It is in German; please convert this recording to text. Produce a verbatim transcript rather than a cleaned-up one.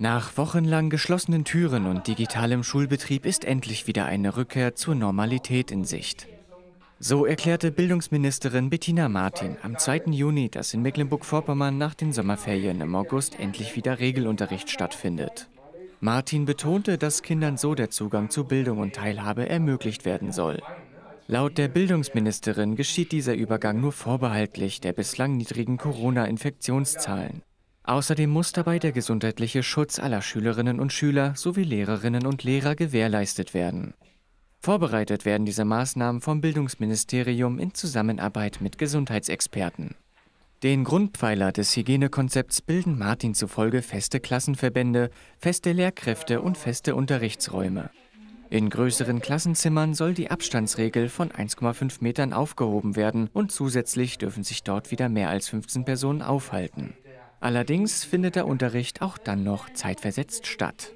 Nach wochenlang geschlossenen Türen und digitalem Schulbetrieb ist endlich wieder eine Rückkehr zur Normalität in Sicht. So erklärte Bildungsministerin Bettina Martin am zweiten Juni, dass in Mecklenburg-Vorpommern nach den Sommerferien im August endlich wieder Regelunterricht stattfindet. Martin betonte, dass Kindern so der Zugang zu Bildung und Teilhabe ermöglicht werden soll. Laut der Bildungsministerin geschieht dieser Übergang nur vorbehaltlich der bislang niedrigen Corona-Infektionszahlen. Außerdem muss dabei der gesundheitliche Schutz aller Schülerinnen und Schüler sowie Lehrerinnen und Lehrer gewährleistet werden. Vorbereitet werden diese Maßnahmen vom Bildungsministerium in Zusammenarbeit mit Gesundheitsexperten. Den Grundpfeiler des Hygienekonzepts bilden Martin zufolge feste Klassenverbände, feste Lehrkräfte und feste Unterrichtsräume. In größeren Klassenzimmern soll die Abstandsregel von eins Komma fünf Metern aufgehoben werden und zusätzlich dürfen sich dort wieder mehr als fünfzehn Personen aufhalten. Allerdings findet der Unterricht auch dann noch zeitversetzt statt.